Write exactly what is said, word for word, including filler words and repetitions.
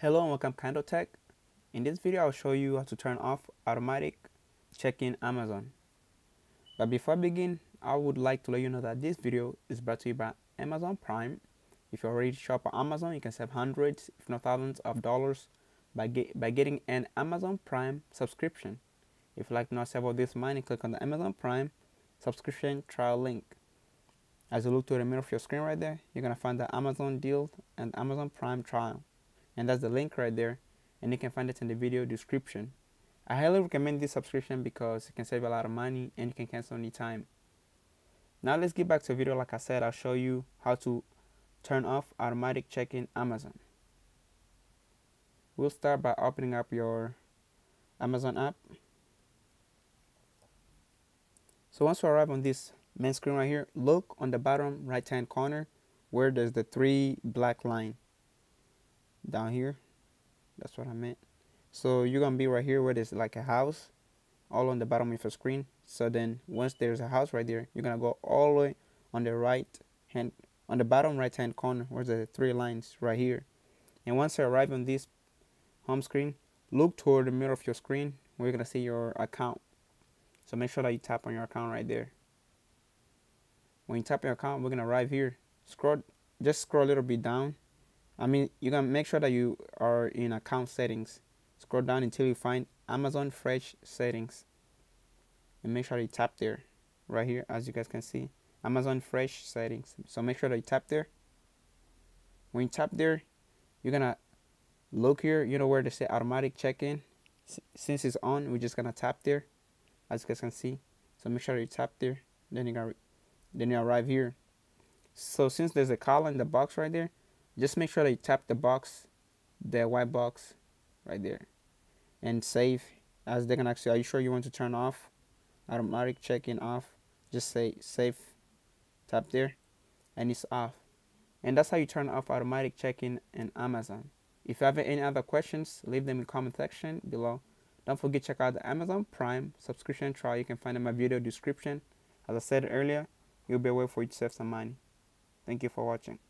Hello and welcome Candletech. In this video I'll show you how to turn off automatic check-in Amazon. But before I begin, I would like to let you know that this video is brought to you by Amazon Prime. If you already shop on Amazon, you can save hundreds if not thousands of dollars by, get, by getting an Amazon Prime subscription. If you'd like to know several of this money, click on the Amazon Prime subscription trial link. As you look to the middle of your screen right there, you're going to find the Amazon deal and Amazon Prime trial. And that's the link right there, and you can find it in the video description. I highly recommend this subscription because you can save a lot of money and you can cancel anytime. Now let's get back to the video. Like I said, I'll show you how to turn off automatic check-in Amazon. We'll start by opening up your Amazon app. So once you arrive on this main screen right here, look on the bottom right hand corner where there's the three black line. Down here, that's what I meant. So you're gonna be right here where there's like a house all on the bottom of your screen. So then once there's a house right there, you're gonna go all the way on the right hand, on the bottom right hand corner where the three lines right here. And once you arrive on this home screen, look toward the middle of your screen where you're gonna see your account. So make sure that you tap on your account right there. When you tap your account, we're gonna arrive here. Scroll, just scroll a little bit down. I mean, you're going to make sure that you are in account settings. Scroll down until you find Amazon Fresh Settings. And make sure that you tap there. Right here, as you guys can see. Amazon Fresh Settings. So make sure that you tap there. When you tap there, you're going to look here. You know where they say automatic check-in. Since it's on, we're just going to tap there. As you guys can see. So make sure that you tap there. Then you got, then you arrive here. So since there's a column in the box right there, just make sure that you tap the box, the white box right there, and save. As they can actually, are you sure you want to turn off automatic check-in off? Just say save, tap there, and it's off. And that's how you turn off automatic check-in in Amazon. If you have any other questions, leave them in the comment section below. Don't forget to check out the Amazon Prime subscription trial. You can find in my video description. As I said earlier, it'll be a way for you to save some money. Thank you for watching.